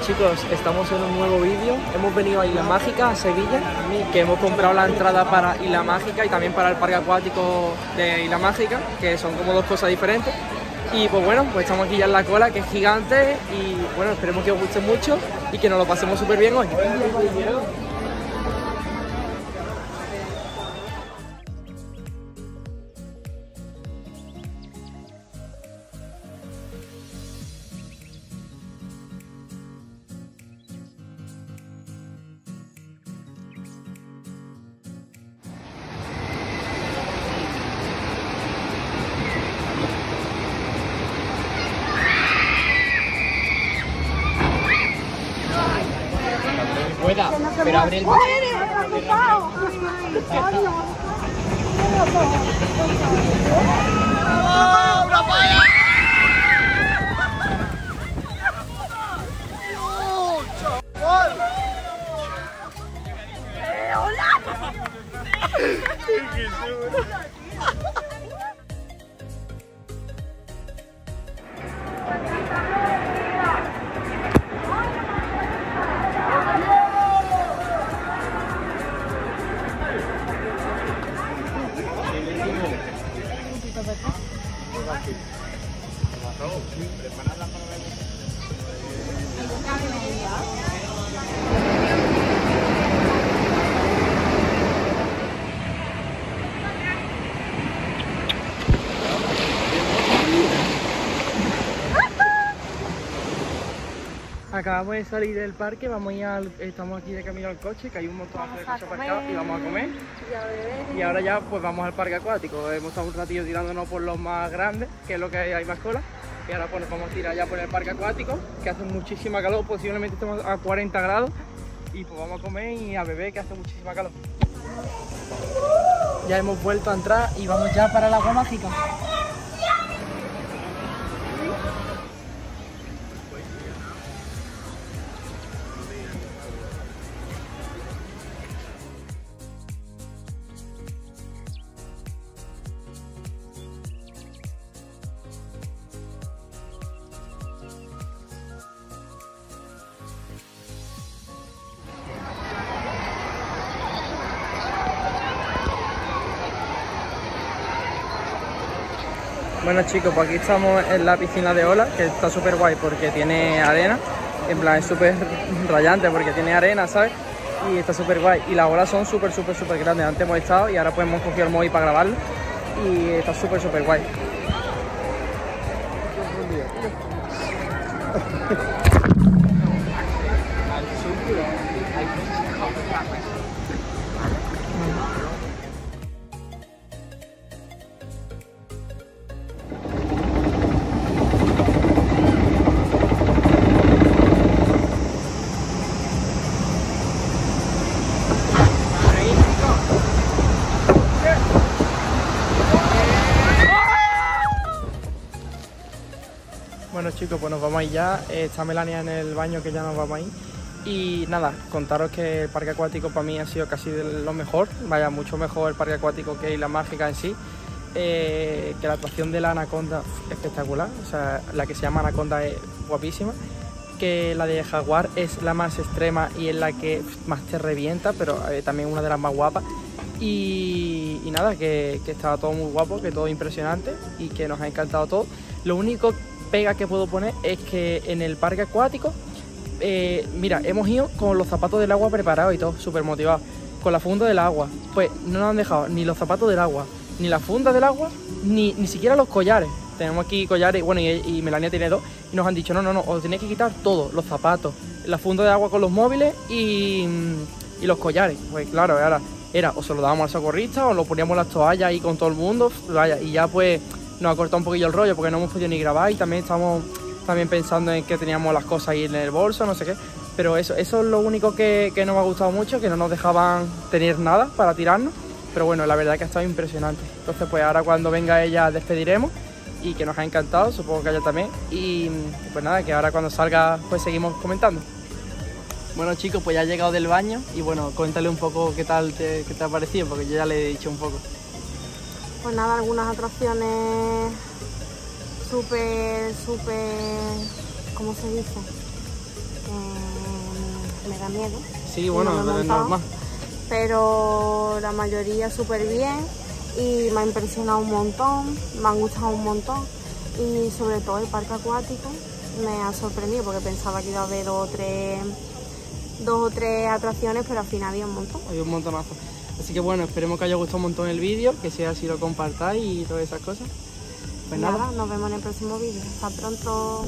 Bueno chicos, estamos en un nuevo vídeo. Hemos venido a Isla Mágica, a Sevilla, que hemos comprado la entrada para Isla Mágica y también para el Parque Acuático de Isla Mágica, que son como dos cosas diferentes. Y pues bueno, pues estamos aquí ya en la cola, que es gigante, y bueno, esperemos que os guste mucho y que nos lo pasemos súper bien hoy. Pero abre el... Acabamos de salir del parque, vamos a ir estamos aquí de camino al coche, que hay un montón de coches aparcados y vamos a comer. Y a beber. Y ahora ya pues vamos al parque acuático. Hemos estado un ratillo tirándonos por los más grandes, que es lo que hay más cola. Y ahora pues nos vamos a tirar ya por el parque acuático, que hace muchísima calor, posiblemente estamos a 40 grados. Y pues vamos a comer y a beber, que hace muchísima calor. Ya hemos vuelto a entrar y vamos ya para el agua mágica. Bueno chicos, pues aquí estamos en la piscina de olas, que está súper guay porque tiene arena, en plan es súper rayante porque tiene arena, ¿sabes? Y está súper guay, y las olas son súper grandes. Antes hemos estado y ahora pues hemos cogido el móvil para grabarlo y está súper guay. Bueno chicos, pues nos vamos a ir ya, está Melania en el baño, que ya nos vamos a ir. Y nada, contaros que el parque acuático para mí ha sido casi de lo mejor, vaya, mucho mejor el parque acuático que Isla Mágica en sí, que la atracción de la anaconda es espectacular, o sea, la que se llama anaconda es guapísima, que la de jaguar es la más extrema y es la que más te revienta, pero también una de las más guapas. Y nada, que estaba todo muy guapo, que todo impresionante y que nos ha encantado todo. Lo único pega que puedo poner es que en el parque acuático, mira, hemos ido con los zapatos del agua preparados y todo, súper motivados, con la funda del agua, pues no nos han dejado ni los zapatos del agua, ni la funda del agua, ni siquiera los collares. Tenemos aquí collares, bueno, y Melania tiene dos, y nos han dicho, no, os tenéis que quitar todo, los zapatos, la funda de agua con los móviles y los collares. Pues claro, ahora era, o se lo dábamos al socorrista, o lo poníamos las toallas ahí con todo el mundo, vaya, y ya pues nos ha cortado un poquillo el rollo porque no hemos podido ni grabar y también estamos pensando en que teníamos las cosas ahí en el bolso, no sé qué. Pero eso es lo único que no me ha gustado mucho, que no nos dejaban tener nada para tirarnos. Pero bueno, la verdad es que ha estado impresionante. Entonces pues ahora cuando venga ella despediremos y que nos ha encantado, supongo que a ella también. Y pues nada, que ahora cuando salga pues seguimos comentando. Bueno chicos, pues ya he llegado del baño y bueno, cuéntale un poco qué tal qué te ha parecido, porque yo ya le he dicho un poco. Pues nada, algunas atracciones súper, ¿cómo se dice? porque me da miedo. Sí, bueno, es normal. Pero la mayoría súper bien y me ha impresionado un montón, me han gustado un montón. Y sobre todo el parque acuático me ha sorprendido porque pensaba que iba a haber dos o tres atracciones, pero al final había un montón. Hay un montonazo. Así que bueno, esperemos que haya gustado un montón el vídeo, que si así lo compartáis y todas esas cosas. Pues nada, nos vemos en el próximo vídeo. Hasta pronto.